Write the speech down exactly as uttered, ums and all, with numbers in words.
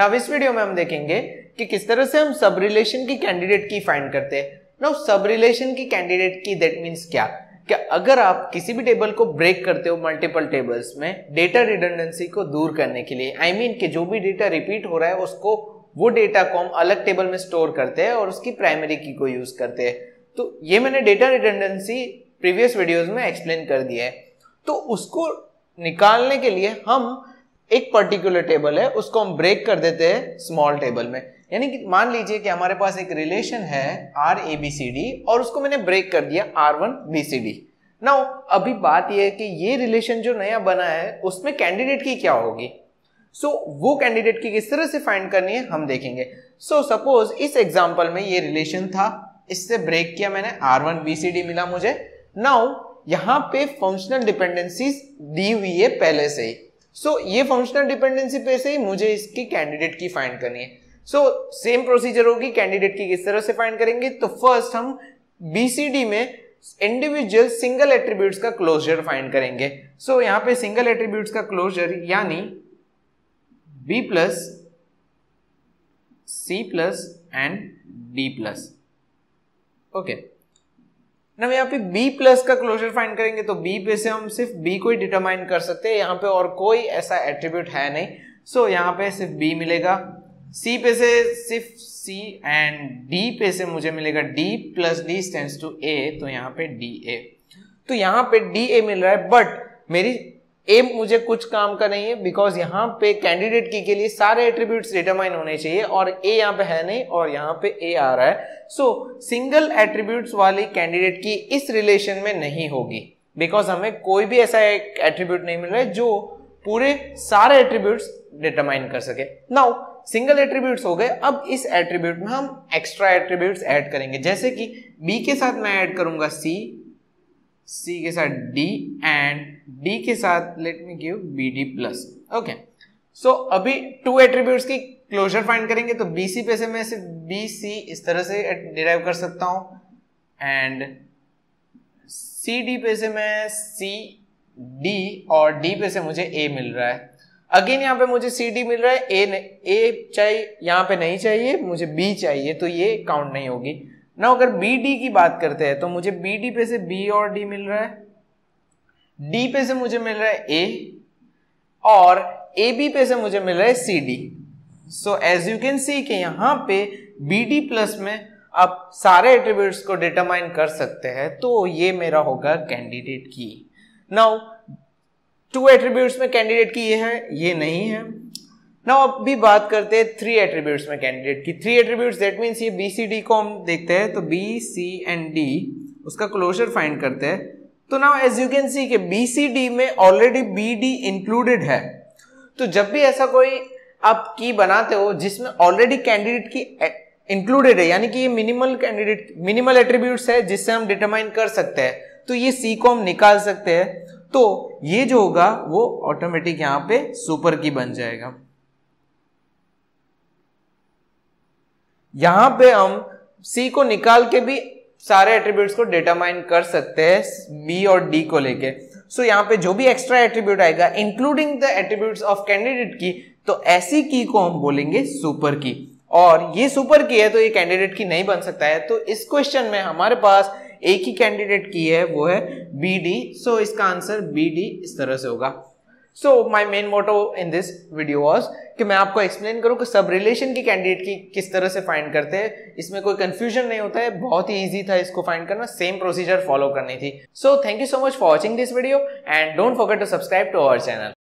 Now इस video में हम देखेंगे कि किस तरह से हम सब रिलेशन की कैंडिडेट की फाइंड करते हैं। नाउ सब रिलेशन की कैंडिडेट की दैट मींस क्या, कि अगर आप किसी भी टेबल को ब्रेक करते हो मल्टीपल टेबल्स में डेटा रिडंडेंसी को दूर करने के लिए, आई मीन कि जो भी डेटा रिपीट हो रहा है उसको वो डेटा को हम अलग टेबल में स्टोर करते हैं और उसकी प्राइमरी की को यूज करते हैं। तो ये मैंने डेटा रिडंडेंसी प्रीवियस वीडियोस में एक्सप्लेन कर दिया है। तो उसको निकालने के लिए हम एक पर्टिकुलर टेबल है उसको हम ब्रेक कर देते हैं स्मॉल टेबल में, यानी कि मान लीजिए कि हमारे पास एक रिलेशन है R A B C D और उसको मैंने ब्रेक कर दिया R one B C D. Now अभी बात यह है कि ये रिलेशन जो नया बना है उसमें कैंडिडेट की क्या होगी, सो so, वो कैंडिडेट की किस तरह से फाइंड करनी है हम देखेंगे। सो so, सपोज इस एग्जाम्पल में ये रिलेशन था, इससे ब्रेक किया मैंने, R one B C D मिला मुझे। नाउ यहाँ पे फंक्शनल डिपेंडेंसीज दी हुई है पहले से ही, सो so, ये फंक्शनल डिपेंडेंसी पे से ही मुझे इसकी कैंडिडेट की फाइंड करनी है। सो सेम प्रोसीजर होगी, कैंडिडेट की किस तरह से फाइंड करेंगे। तो फर्स्ट हम बीसीडी में इंडिविजुअल सिंगल एट्रीब्यूट्स का क्लोजर फाइंड करेंगे। सो so, यहाँ पे सिंगल एट्रीब्यूट्स का क्लोजर यानी B plus C plus and D plus. Okay, हम यहाँ पे B प्लस का क्लोजर फाइंड करेंगे तो B पे से हम सिर्फ B को ही डिटरमाइन कर सकते हैं, यहाँ पे और कोई ऐसा एट्रीब्यूट है नहीं। सो so, यहाँ पे सिर्फ B मिलेगा। C पे से सिर्फ C एंड D पे से मुझे मिलेगा D plus D stands to A, तो यहाँ पे D A, तो यहाँ पे D A मिल रहा है। बट मेरी A मुझे कुछ काम का नहीं है बिकॉज यहाँ पे कैंडिडेट की के लिए सारे एट्रीब्यूट्स डिटरमाइन होने चाहिए और A यहाँ पे है नहीं और यहाँ पे A आ रहा है। सो सिंगल एट्रीब्यूट्स वाली कैंडिडेट की इस रिलेशन में नहीं होगी बिकॉज हमें कोई भी ऐसा एट्रीब्यूट नहीं मिल रहा है जो पूरे सारे एट्रीब्यूट्स डिटरमाइन कर सके। नाउ सिंगल एट्रीब्यूट्स हो गए, अब इस एट्रीब्यूट में हम एक्स्ट्रा एट्रीब्यूट्स ऐड करेंगे, जैसे कि B के साथ मैं ऐड करूंगा C, C के साथ D एंड D के साथ let me give B D plus. Okay, so अभी टू एट्रीब्यूट्स की क्लोजर फाइंड करेंगे तो B C पे से मैं सिर्फ B C इस तरह से डिराइव कर सकता हूँ एंड C D पे से मैं C D और D पे से मुझे A मिल रहा है। अगेन यहाँ पे मुझे C D मिल रहा है, A न, A चाहिए यहाँ पे नहीं चाहिए, मुझे B चाहिए तो ये काउंट नहीं होगी। ना अगर B D की बात करते हैं तो मुझे B D पे से B और D मिल रहा है, D पे से मुझे मिल रहा है A और A B पे से मुझे मिल रहा है C D। So as you can see कि यहाँ पे B D प्लस में आप सारे एट्रीब्यूट्स को डिटरमाइन कर सकते हैं, तो ये मेरा होगा candidate key. Now two attributes में कैंडिडेट की ये है, ये नहीं है। नाउ अब भी बात करते हैं थ्री एट्रीब्यूट्स में candidate key. Three attributes that means ये बी सी डी को हम देखते हैं तो बी सी एंड डी उसका क्लोजर फाइंड करते हैं। तो now as you can see कि बी सी डी में ऑलरेडी बी डी इंक्लूडेड है, तो जब भी ऐसा कोई आप की बनाते हो जिसमें ऑलरेडी कैंडिडेट की इंक्लूडेड है, यानी कि ये मिनिमल कैंडिडेट मिनिमल एट्रीब्यूट्स है जिससे हम डिटरमाइन कर सकते हैं, तो ये सी को हम निकाल सकते हैं, तो ये जो होगा वो ऑटोमेटिक यहाँ पे सुपर की बन जाएगा। यहाँ पे हम C को निकाल के भी सारे एट्रीब्यूट्स को डिटरमाइन कर सकते हैं B और D को लेके। सो so, यहाँ पे जो भी एक्स्ट्रा एट्रीब्यूट आएगा including the attributes of candidate की, तो ऐसी की को हम बोलेंगे सुपर की, और ये सुपर की है तो ये कैंडिडेट की नहीं बन सकता है। तो इस क्वेश्चन में हमारे पास एक ही कैंडिडेट की है, वो है B D। सो so, इसका आंसर B D इस तरह से होगा। So my main motto in this video was कि मैं आपको एक्सप्लेन करूँ कि सब रिलेशन की कैंडिडेट की किस तरह से फाइंड करते हैं, इसमें कोई कंफ्यूजन नहीं होता है, बहुत ही ईजी था इसको फाइंड करना, सेम प्रोसीजर फॉलो करनी थी। So thank you so much for watching this video and don't forget to subscribe to our channel.